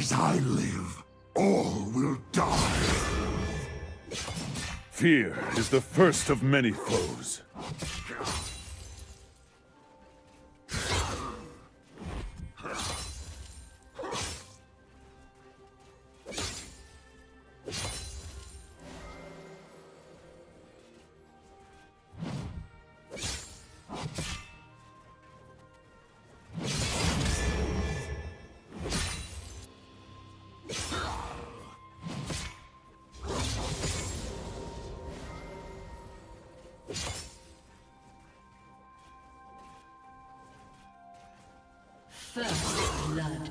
As I live, all will die. Fear is the first of many foes. First blood.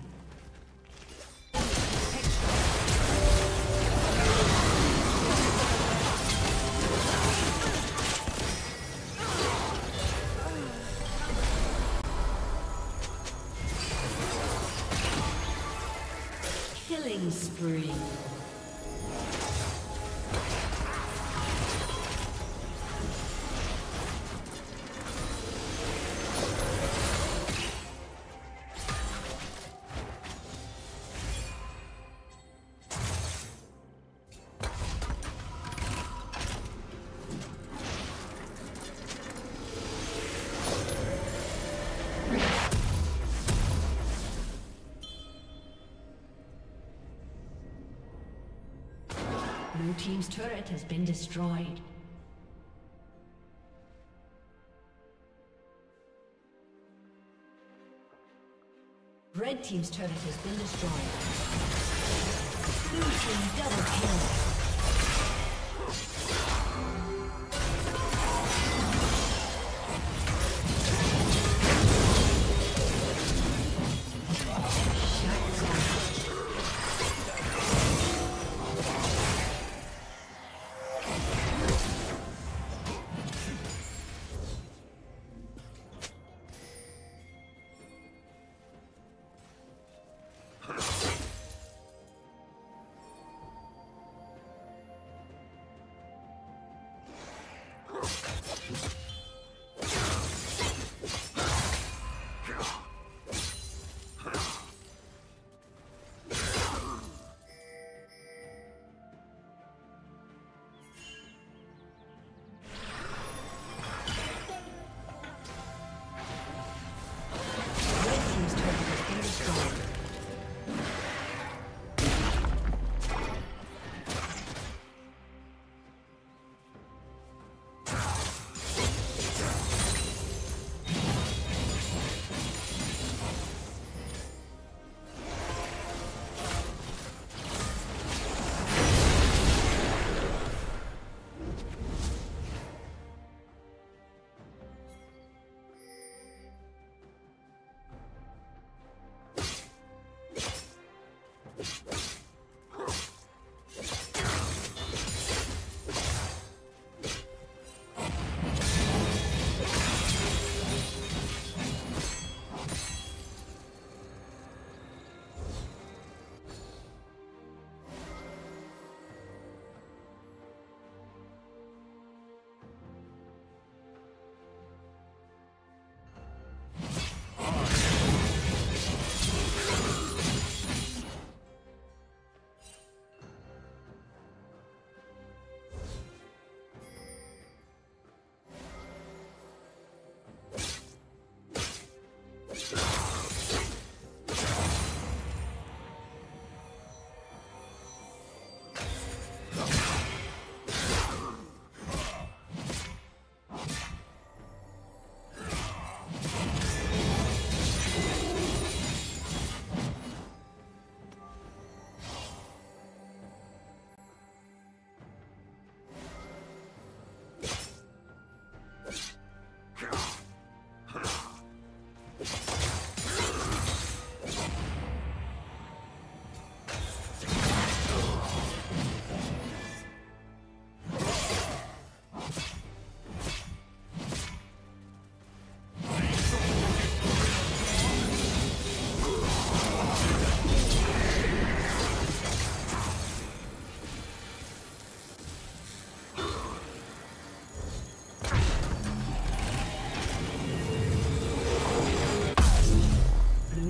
Killing spree. Blue team's turret has been destroyed. Red team's turret has been destroyed. Blue team double kill.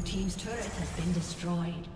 Team's turret has been destroyed.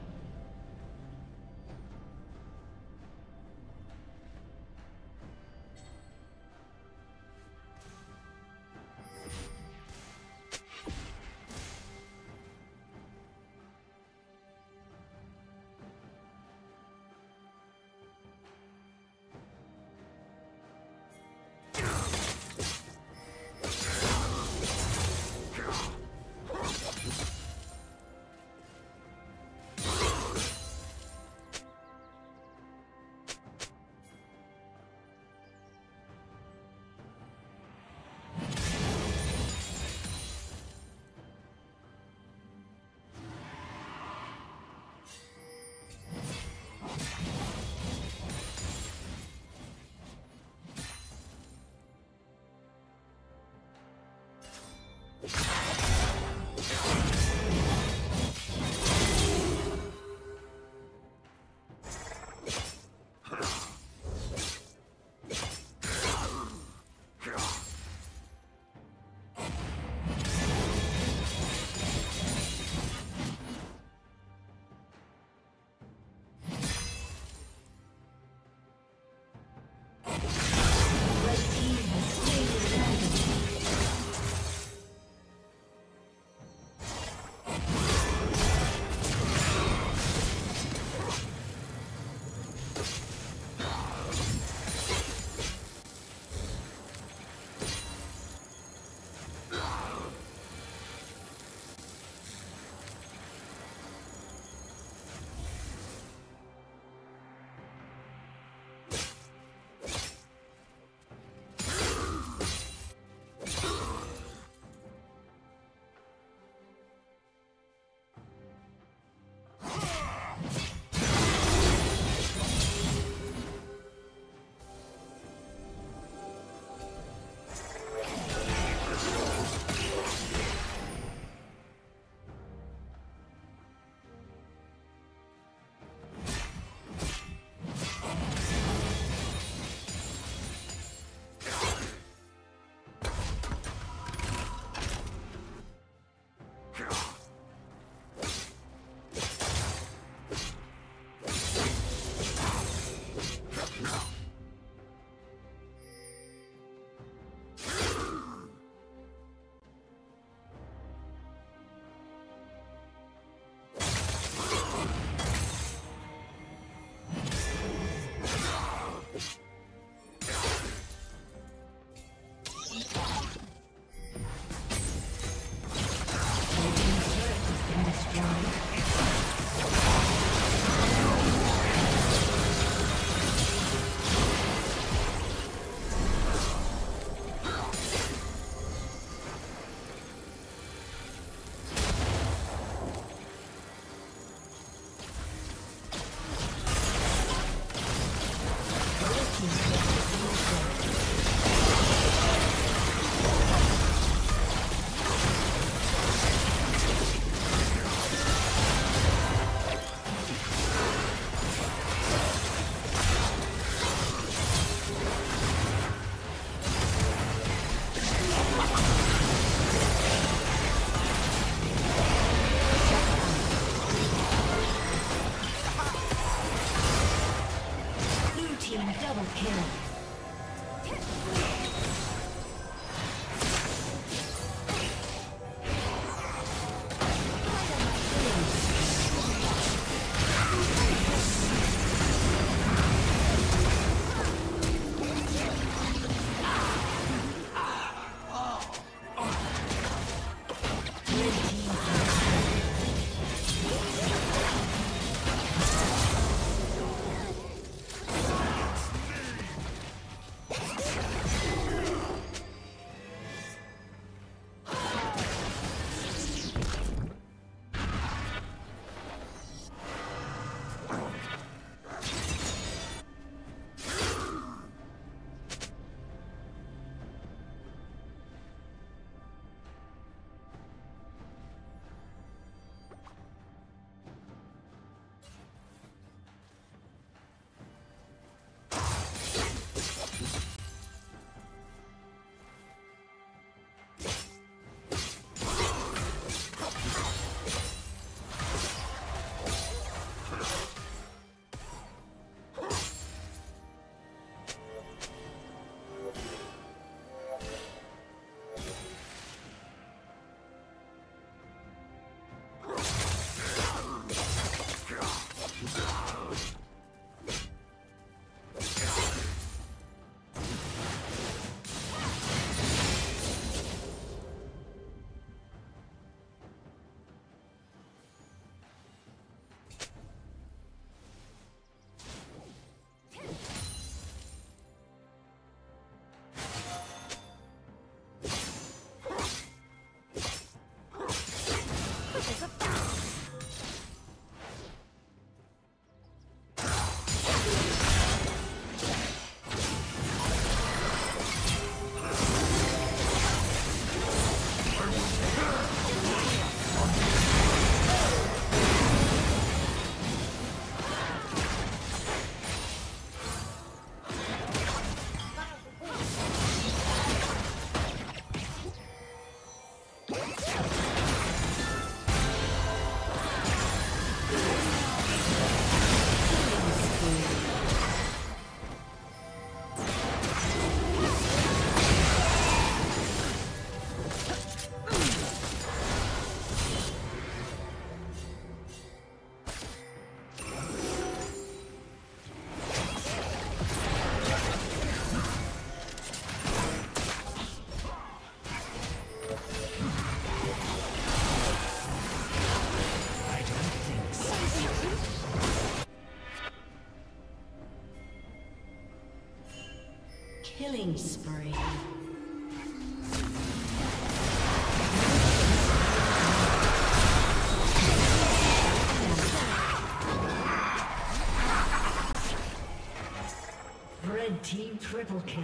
Killing spree. Red team triple kill.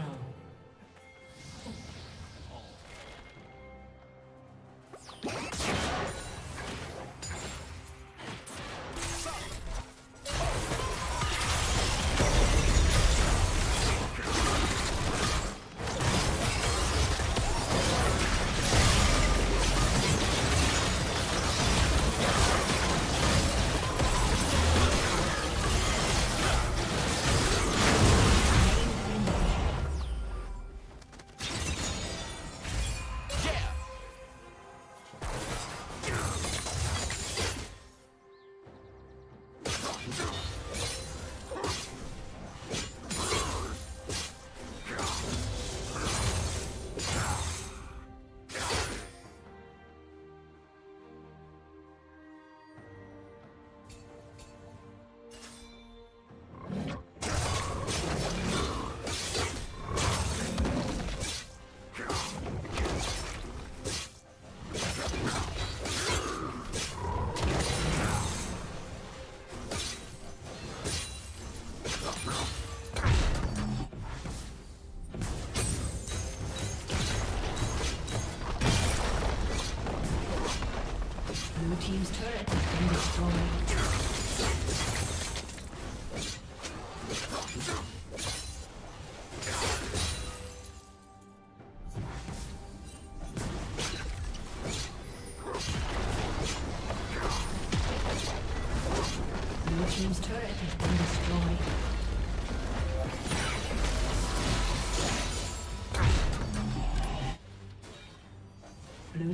Blue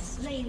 Slain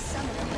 summoner